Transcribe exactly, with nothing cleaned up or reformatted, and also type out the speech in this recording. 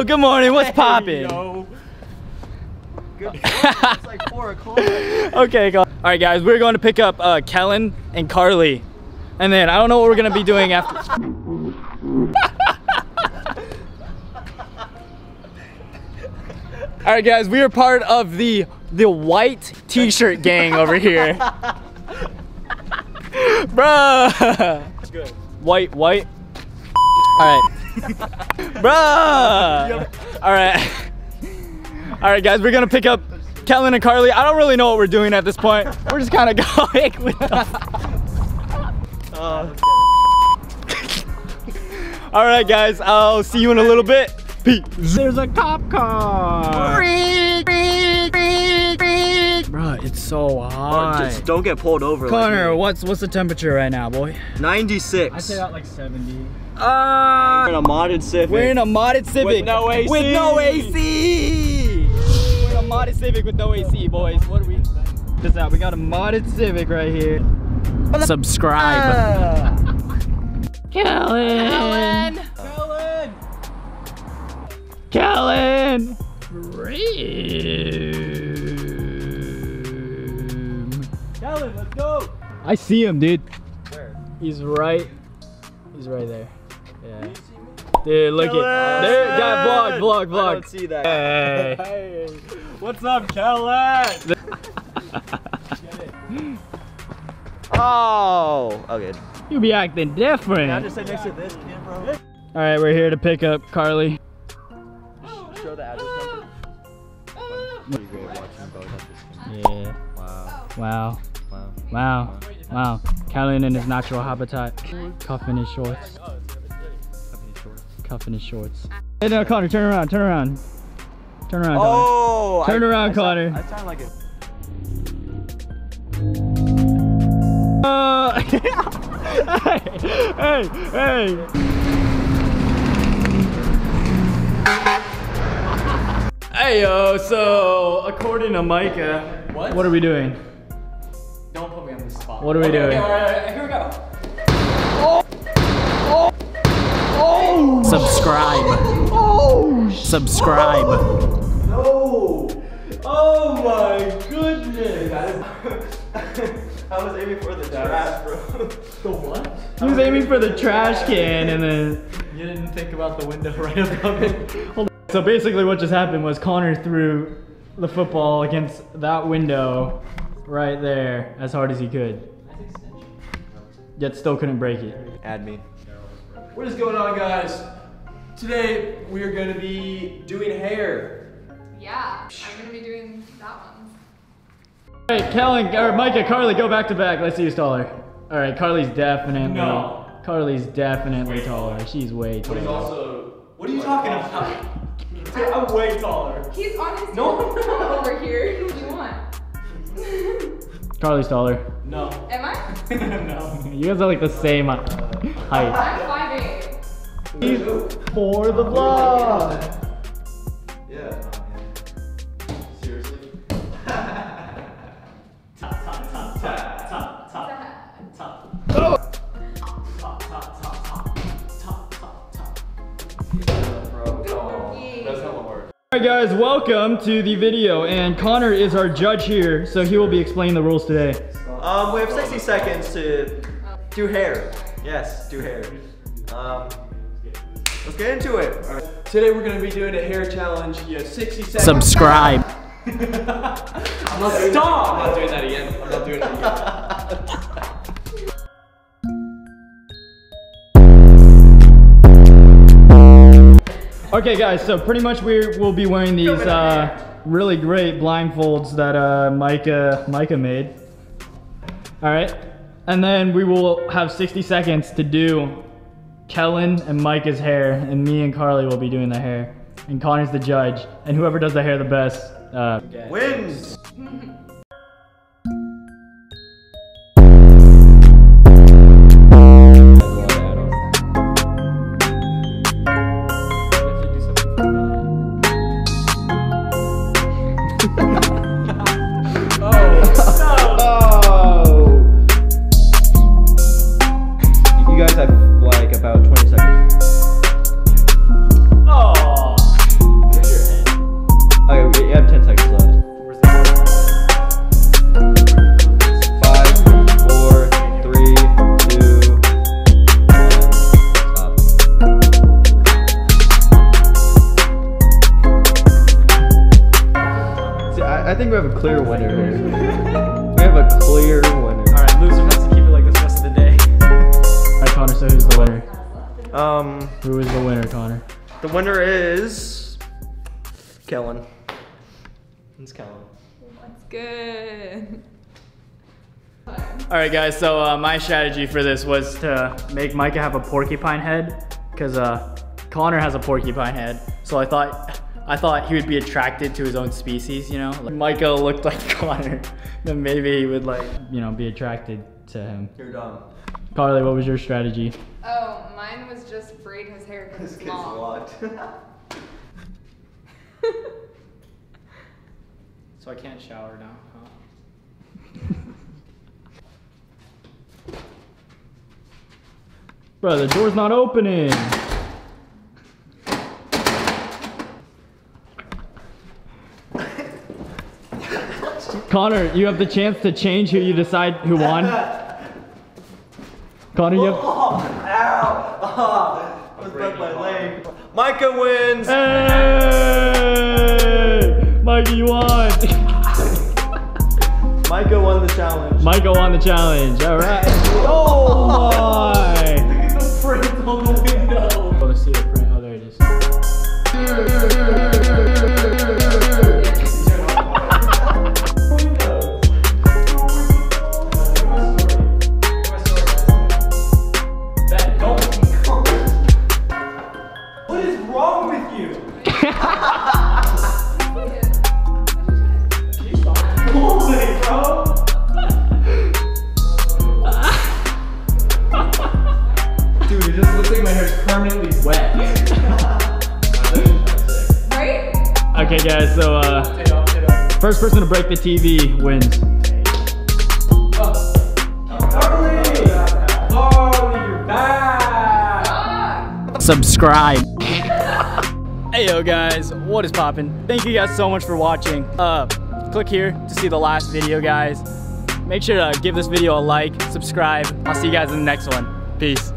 Yo, good morning. What's poppin'? Hey, good morning. It's like four o'clock. Okay, go. All right, guys, we're going to pick up uh, Kellen and Carly. And then I don't know what we're going to be doing after. All right, guys, we are part of the the white t-shirt gang over here. Bruh. It's good. White, white. All right. Bruh. Yep. All right. All right, guys, we're going to pick up Kellen and Carly. I don't really know what we're doing at this point. We're just kind of going with them. Uh, All right, guys, I'll see you in a little bit. Peace. There's a cop car. Bruh, it's so hot. Oh, just don't get pulled over. Connor, like what's what's the temperature right now, boy? ninety-six. I say that like seventy. Uh, we're in a modded Civic. We're in a modded Civic. With no A C. With no A C. We're in a modded Civic with no A C, boys. What are we? This out. We got a modded Civic right here. Subscribe. Uh. Kellen. Kellen. Kellen. Kellen, let's go. I see him, dude. Where? He's right. He's right there. Yeah. Dude, look Kellen! It. Dude, yeah, vlog, vlog, vlog. I don't see that. Hey. Hey. What's up, Kellen? Oh. Okay. You be acting different. Yeah, I just sit next to this kid, bro. All right, we're here to pick up Carly. Show the address. Yeah. Wow. Wow. Wow. Wow. Wow. Kellen in his natural habitat. Cuffing his shorts. Cuffing his shorts. Hey, no, Connor, turn around, turn around. Turn around, oh, Connor. Turn I, around, I Connor. Sound, I sound like a... Uh, hey, hey, hey. Hey, yo, so according to Micah, what? What are we doing? Don't put me on the spot. What are we okay, doing? Okay, all right, all right, here we go. Oh! Oh! Oh! Subscribe. Oh! Subscribe. Oh. No! Oh my goodness! I was aiming for the trash, bro. The what? He was aiming for the trash can and then... You didn't think about the window right above it. Hold on. So basically what just happened was Connor threw the football against that window. Right there, as hard as he could. Yet still couldn't break it. Add me. What is going on, guys? Today, we are gonna be doing hair. Yeah, I'm gonna be doing that one. All right, Kellen, or Micah, Carly, go back to back. Let's see who's taller. All right, Carly's definitely. No. Carly's definitely way taller. taller. She's way taller. But he's also, what are you talking about? I'm way taller. He's on his no. over here. What do you want? Carly's taller. No. Am I? No. You guys are like the same height. I'm five eight. He's for the vlog. Yeah. Seriously? Top, top, top, top, top, top, top. Oh! Top, top, top, top, top, top, top. That's not what works. Alright guys, welcome to the video, and Connor is our judge here, so he will be explaining the rules today. Um, we have sixty seconds to do hair. Yes, do hair. Um, let's get into it. All right. Today we're going to be doing a hair challenge. You have sixty seconds. Subscribe. I'm not doing Stop! I'm not doing that again. I'm not doing it again. Okay guys, so pretty much we will be wearing these uh, really great blindfolds that uh, Micah, Micah made. Alright, and then we will have sixty seconds to do Kellen and Micah's hair, and me and Carly will be doing the hair. And Connor's the judge, and whoever does the hair the best uh, wins! Like about twenty seconds. Oh. I think we have a clear winner here. We have a clear winner. Alright, loser has to keep it like this rest of the day. Alright, Connor, so who's the winner? Um, Who is the winner, Connor? The winner is... Kellen. It's Kellen. That's good. Alright guys, so uh, my strategy for this was to make Micah have a porcupine head, because uh, Connor has a porcupine head, so I thought I thought he would be attracted to his own species, you know? Like, Micah looked like Connor, then maybe he would like, you know, be attracted to him. You're dumb. Carly, what was your strategy? Oh, mine was just braid his hair because it's long. This kid's locked. So I can't shower now, huh? Bro, the door's not opening. Connor, you have the chance to change who you decide who won. Connor, you have. Oh, ow! Oh, I was broke my leg. Micah wins. Hey, Micah, you won. Micah won the challenge. Micah won the challenge. All right. Oh my. On the window. I want to see the print. Oh, there it is. What is wrong with you? Holy bro. My hair's permanently wet. Right? Okay, guys, so uh, take off, take off. First person to break the T V wins. Carly! Carly, you're back! Subscribe. Hey, yo, guys, what is poppin'? Thank you guys so much for watching. Uh, click here to see the last video, guys. Make sure to give this video a like, subscribe. I'll see you guys in the next one. Peace.